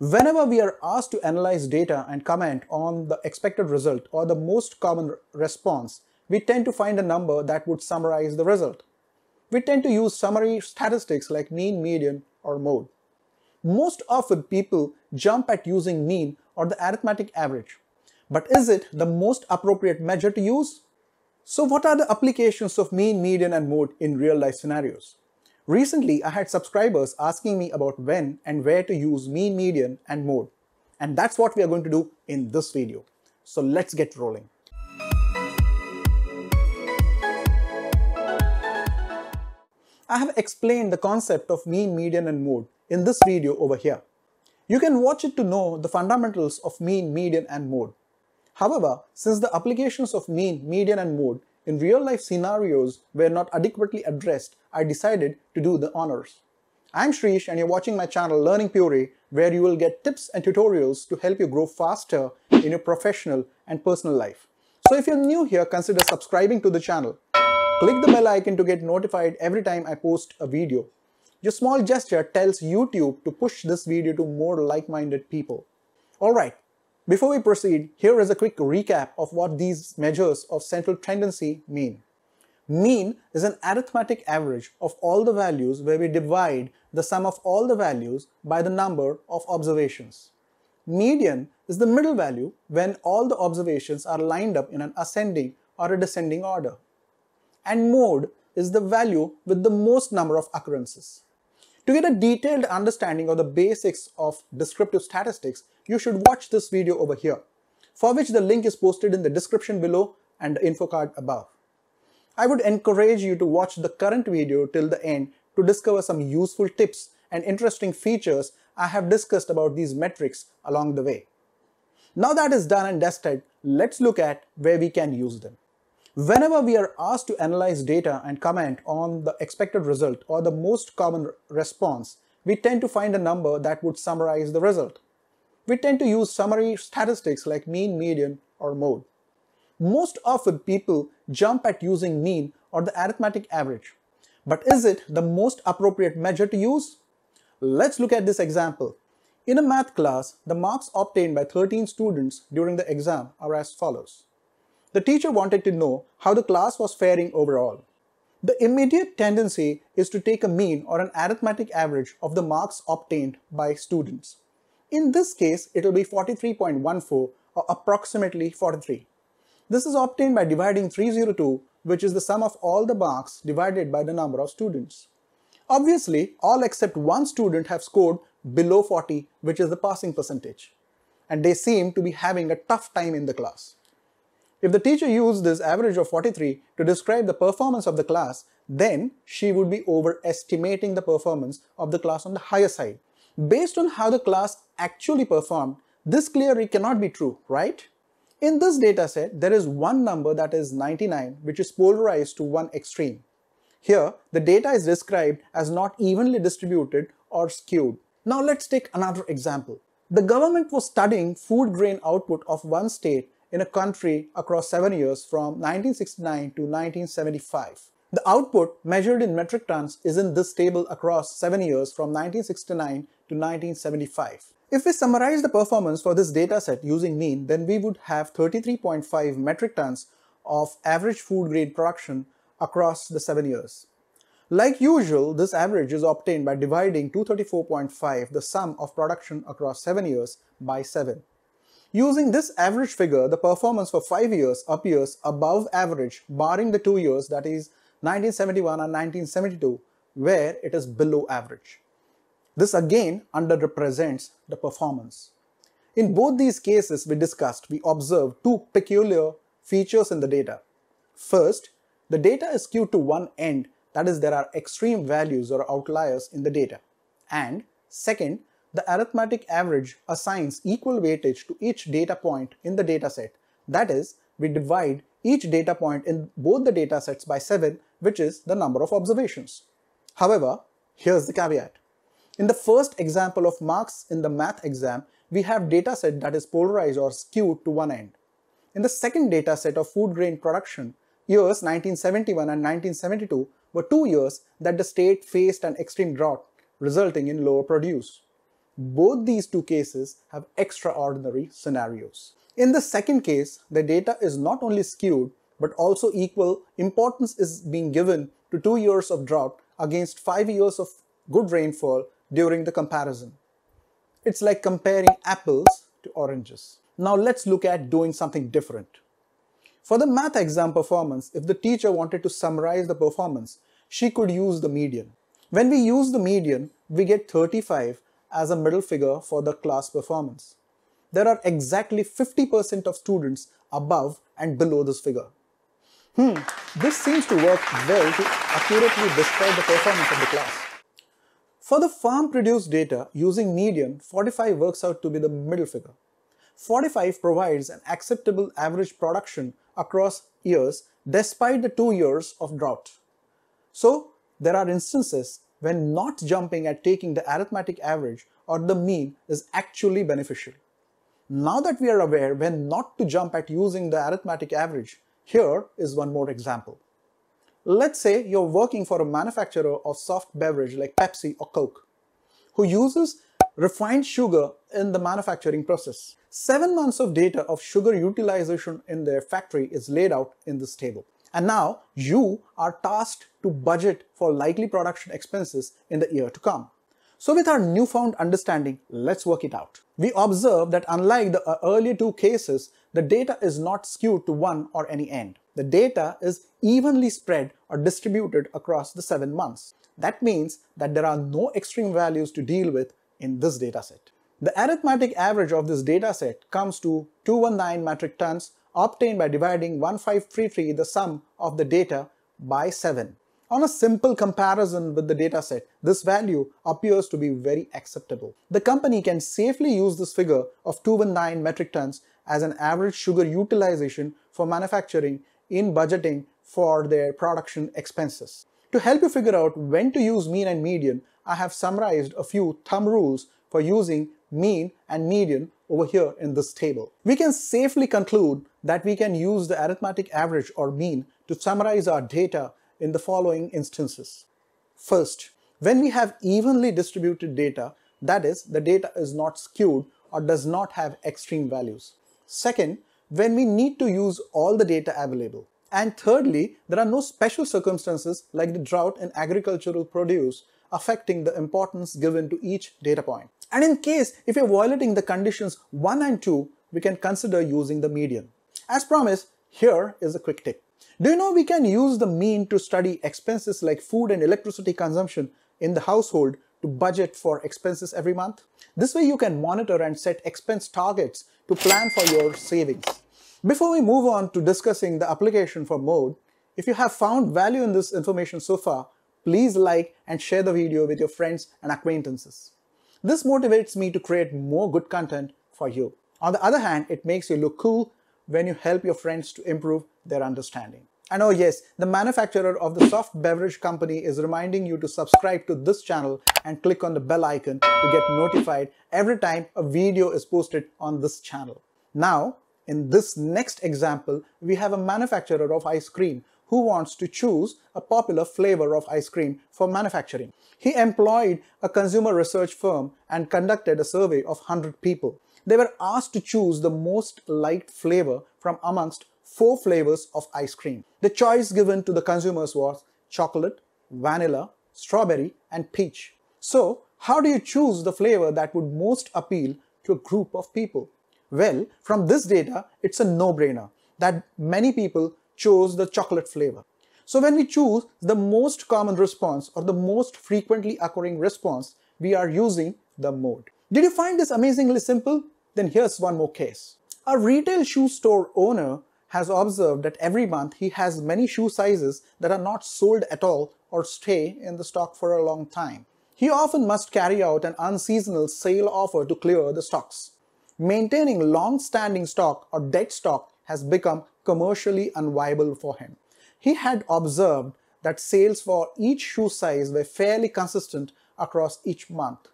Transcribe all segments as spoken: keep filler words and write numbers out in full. Whenever we are asked to analyze data and comment on the expected result or the most common response, we tend to find a number that would summarize the result. We tend to use summary statistics like mean, median, or mode. Most often people jump at using mean or the arithmetic average. But is it the most appropriate measure to use? So what are the applications of mean, median, and mode in real-life scenarios? Recently, I had subscribers asking me about when and where to use mean, median, and mode. And that's what we are going to do in this video. So let's get rolling. I have explained the concept of mean, median, and mode in this video over here. You can watch it to know the fundamentals of mean, median, and mode. However, since the applications of mean, median, and mode in real-life scenarios were not adequately addressed, I decided to do the honors. I'm Shrish and you're watching my channel Learning Puree, where you will get tips and tutorials to help you grow faster in your professional and personal life. So if you're new here, consider subscribing to the channel. Click the bell icon to get notified every time I post a video. Your small gesture tells YouTube to push this video to more like-minded people. Alright. Before we proceed, here is a quick recap of what these measures of central tendency mean. Mean is an arithmetic average of all the values where we divide the sum of all the values by the number of observations. Median is the middle value when all the observations are lined up in an ascending or a descending order. And mode is the value with the most number of occurrences. To get a detailed understanding of the basics of descriptive statistics, you should watch this video over here, for which the link is posted in the description below and the info card above. I would encourage you to watch the current video till the end to discover some useful tips and interesting features I have discussed about these metrics along the way. Now that is done and dusted, let's look at where we can use them. Whenever we are asked to analyze data and comment on the expected result or the most common response, we tend to find a number that would summarize the result. We tend to use summary statistics like mean, median, or mode. Most often people jump at using mean or the arithmetic average. But is it the most appropriate measure to use? Let's look at this example. In a math class, the marks obtained by thirteen students during the exam are as follows. The teacher wanted to know how the class was faring overall. The immediate tendency is to take a mean or an arithmetic average of the marks obtained by students. In this case, it will be forty-three point one four or approximately forty-three. This is obtained by dividing three hundred two, which is the sum of all the marks divided by the number of students. Obviously, all except one student have scored below forty, which is the passing percentage. And they seem to be having a tough time in the class. If the teacher used this average of forty-three to describe the performance of the class, then she would be overestimating the performance of the class on the higher side. Based on how the class actually performed, this clearly cannot be true, right? In this dataset, there is one number that is ninety-nine, which is polarized to one extreme. Here, the data is described as not evenly distributed or skewed. Now let's take another example. The government was studying food grain output of one state in a country across seven years from nineteen sixty-nine to nineteen seventy-five. The output measured in metric tons is in this table across seven years from nineteen sixty-nine to nineteen seventy-five. If we summarize the performance for this dataset using mean, then we would have thirty-three point five metric tons of average food grade production across the seven years. Like usual, this average is obtained by dividing two hundred thirty-four point five, the sum of production across seven years, by seven. Using this average figure, the performance for five years appears above average, barring the two years, that is nineteen seventy-one and nineteen seventy-two, where it is below average. This again underrepresents the performance. In both these cases we discussed, we observed two peculiar features in the data. First, the data is skewed to one end, that is there are extreme values or outliers in the data. And second, the arithmetic average assigns equal weightage to each data point in the dataset. That is, we divide each data point in both the datasets by seven, which is the number of observations. However, here's the caveat. In the first example of marks in the math exam, we have dataset that is polarized or skewed to one end. In the second dataset of food grain production, years nineteen seventy-one and nineteen seventy-two were two years that the state faced an extreme drought, resulting in lower produce. Both these two cases have extraordinary scenarios. In the second case, the data is not only skewed but also equal importance is being given to two years of drought against five years of good rainfall during the comparison. It's like comparing apples to oranges. Now let's look at doing something different. For the math exam performance, if the teacher wanted to summarize the performance, she could use the median. When we use the median, we get thirty-five as a middle figure for the class performance. There are exactly fifty percent of students above and below this figure. Hmm, this seems to work well to accurately describe the performance of the class. For the farm produced data, using median, forty-five works out to be the middle figure. forty-five provides an acceptable average production across years despite the two years of drought. So, there are instances when not jumping at taking the arithmetic average or the mean is actually beneficial. Now that we are aware when not to jump at using the arithmetic average, here is one more example. Let's say you're working for a manufacturer of soft beverage like Pepsi or Coke, who uses refined sugar in the manufacturing process. Seven months of data of sugar utilization in their factory is laid out in this table. And now you are tasked to budget for likely production expenses in the year to come. So with our newfound understanding, let's work it out. We observe that unlike the earlier two cases, the data is not skewed to one or any end. The data is evenly spread or distributed across the seven months. That means that there are no extreme values to deal with in this dataset. The arithmetic average of this dataset comes to two hundred nineteen metric tons obtained by dividing one thousand five hundred thirty-three, the sum of the data, by seven. On a simple comparison with the dataset, this value appears to be very acceptable. The company can safely use this figure of two hundred nineteen metric tons as an average sugar utilization for manufacturing in budgeting for their production expenses. To help you figure out when to use mean and median, I have summarized a few thumb rules for using mean and median over here in this table. We can safely conclude that we can use the arithmetic average or mean to summarize our data in the following instances. First, when we have evenly distributed data, that is, the data is not skewed or does not have extreme values. Second, when we need to use all the data available. And thirdly, there are no special circumstances like the drought in agricultural produce affecting the importance given to each data point. And in case if you're violating the conditions one and two, we can consider using the median. As promised, here is a quick tip. Do you know we can use the mean to study expenses like food and electricity consumption in the household to budget for expenses every month? This way you can monitor and set expense targets to plan for your savings. Before we move on to discussing the application for mode, if you have found value in this information so far, please like and share the video with your friends and acquaintances. This motivates me to create more good content for you. On the other hand, it makes you look cool when you help your friends to improve their understanding. And oh yes, the manufacturer of the soft beverage company is reminding you to subscribe to this channel and click on the bell icon to get notified every time a video is posted on this channel. Now, in this next example, we have a manufacturer of ice cream who wants to choose a popular flavor of ice cream for manufacturing. He employed a consumer research firm and conducted a survey of one hundred people. They were asked to choose the most liked flavor from amongst four flavors of ice cream. The choice given to the consumers was chocolate, vanilla, strawberry, and peach. So, how do you choose the flavor that would most appeal to a group of people? Well, from this data, it's a no-brainer that many people chose the chocolate flavor. So when we choose the most common response or the most frequently occurring response, we are using the mode. Did you find this amazingly simple? Then here's one more case. A retail shoe store owner has observed that every month he has many shoe sizes that are not sold at all or stay in the stock for a long time. He often must carry out an unseasonal sale offer to clear the stocks. Maintaining long-standing stock or dead stock has become commercially unviable for him. He had observed that sales for each shoe size were fairly consistent across each month.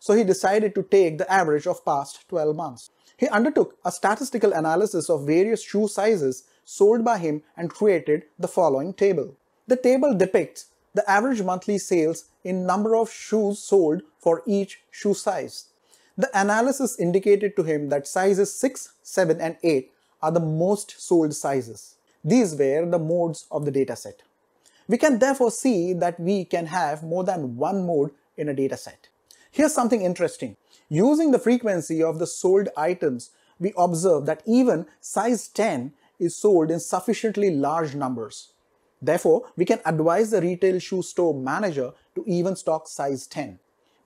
So he decided to take the average of past twelve months. He undertook a statistical analysis of various shoe sizes sold by him and created the following table. The table depicts the average monthly sales in number of shoes sold for each shoe size. The analysis indicated to him that sizes six, seven and eight are the most sold sizes. These were the modes of the dataset. We can therefore see that we can have more than one mode in a dataset. Here's something interesting. Using the frequency of the sold items, we observe that even size ten is sold in sufficiently large numbers. Therefore, we can advise the retail shoe store manager to even stock size ten.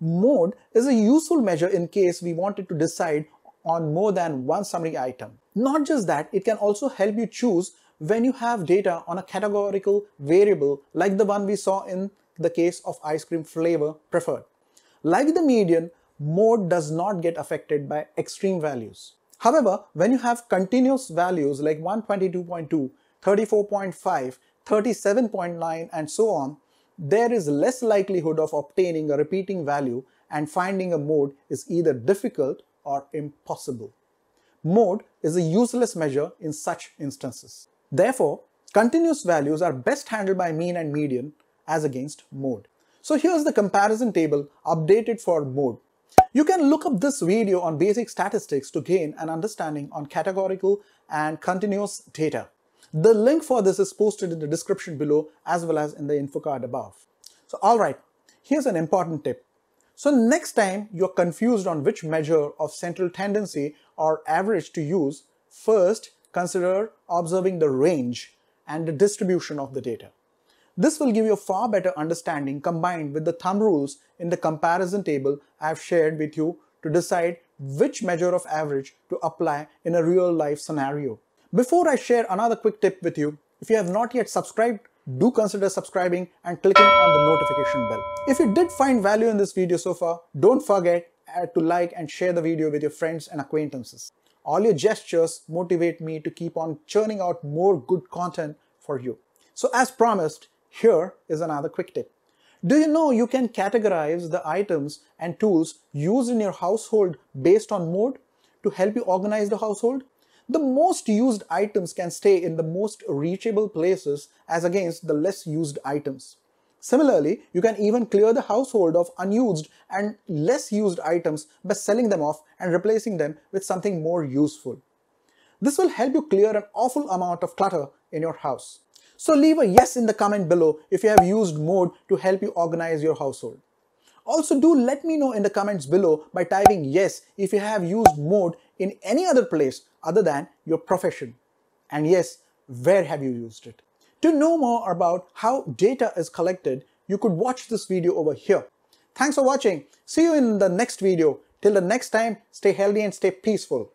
Mode is a useful measure in case we wanted to decide on more than one summary item. Not just that, it can also help you choose when you have data on a categorical variable like the one we saw in the case of ice cream flavor preferred. Like the median, mode does not get affected by extreme values. However, when you have continuous values like one twenty-two point two, thirty-four point five, thirty-seven point nine and so on, there is less likelihood of obtaining a repeating value, and finding a mode is either difficult or impossible. Mode is a useless measure in such instances. Therefore, continuous values are best handled by mean and median as against mode. So here's the comparison table updated for mode. You can look up this video on basic statistics to gain an understanding on categorical and continuous data. The link for this is posted in the description below as well as in the info card above. So alright, here's an important tip. So next time you're confused on which measure of central tendency or average to use, first consider observing the range and the distribution of the data. This will give you a far better understanding combined with the thumb rules in the comparison table I've shared with you to decide which measure of average to apply in a real-life scenario. Before I share another quick tip with you, if you have not yet subscribed, do consider subscribing and clicking on the notification bell. If you did find value in this video so far, don't forget to like and share the video with your friends and acquaintances. All your gestures motivate me to keep on churning out more good content for you. So as promised, here is another quick tip. Do you know you can categorize the items and tools used in your household based on mode to help you organize the household? The most used items can stay in the most reachable places as against the less used items. Similarly, you can even clear the household of unused and less used items by selling them off and replacing them with something more useful. This will help you clear an awful amount of clutter in your house. So leave a yes in the comment below if you have used mode to help you organize your household. Also do let me know in the comments below by typing yes if you have used mode in any other place other than your profession. And yes, where have you used it? To know more about how data is collected, you could watch this video over here. Thanks for watching. See you in the next video. Till the next time, stay healthy and stay peaceful.